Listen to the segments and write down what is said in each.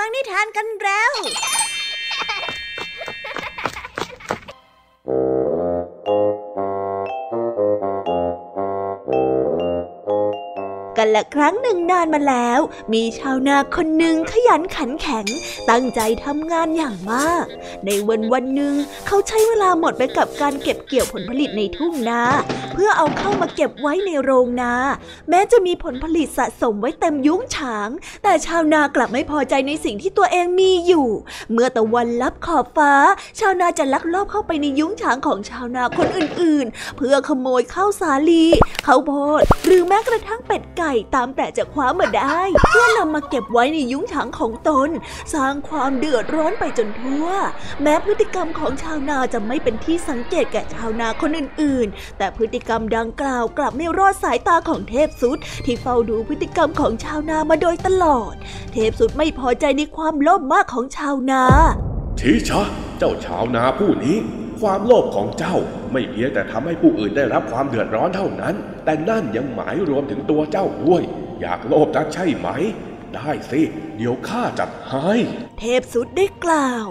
ฟังนิทานกันแล้วกันละครั้งหนึ่งนานมาแล้วมีชาวนาคนหนึ่งขยันขันแข็งตั้งใจทำงานอย่างมากในวันหนึ่งเขาใช้เวลาหมดไปกับการเก็บเกี่ยวผลผลิตในทุ่งนาเพื่อเอาเข้ามาเก็บไว้ในโรงนาแม้จะมีผลผลิตสะสมไว้เต็มยุ้งฉางแต่ชาวนากลับไม่พอใจในสิ่งที่ตัวเองมีอยู่เมื่อตะวันลับขอบฟ้าชาวนาจะลักลอบเข้าไปในยุ้งฉางของชาวนาคนอื่นๆเพื่อขโมยข้าวสาลีข้าวโพดหรือแม้กระทั่งเป็ดไก่ตามแต่จะคว้ามาได้เพื่อนำมาเก็บไว้ในยุ้งฉางของตนสร้างความเดือดร้อนไปจนทั่วแม้พฤติกรรมของชาวนาจะไม่เป็นที่สังเกตแก่ชาวนาคนอื่นๆแต่พฤติกรรมดังกล่าวกลับไม่รอดสายตาของเทพสุดที่เฝ้าดูพฤติกรรมของชาวนามาโดยตลอดเทพสุดไม่พอใจในความโลภมากของชาวนาชี้ชะเจ้าชาวนาผู้นี้ความโลภของเจ้าไม่เพียงแต่ทำให้ผู้อื่นได้รับความเดือดร้อนเท่านั้นแต่นั่นยังหมายรวมถึงตัวเจ้าด้วยอยากโลภนักใช่ไหมได้สิเดี๋ยวข้าจัดให้เทพสุดได้กล่าว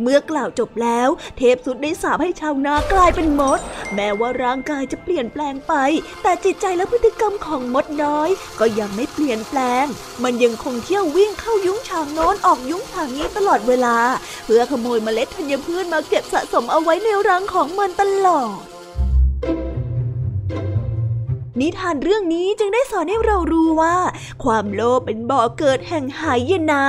เมื่อกล่าวจบแล้วเทพสุดได้สาปให้ชาวนากลายเป็นมดแม้ว่าร่างกายจะเปลี่ยนแปลงไปแต่จิตใจและพฤติกรรมของมดน้อยก็ยังไม่เปลี่ยนแปลงมันยังคงเที่ยววิ่งเข้ายุ้งฉางโน้นออกยุ้งฉางนี้ตลอดเวลาเพื่อขโมยเมล็ดธัญพืชมาเก็บสะสมเอาไว้ในรังของมันตลอดนิทานเรื่องนี้จึงได้สอนให้เรารู้ว่าความโลภเป็นบ่อเกิดแห่งหายนะ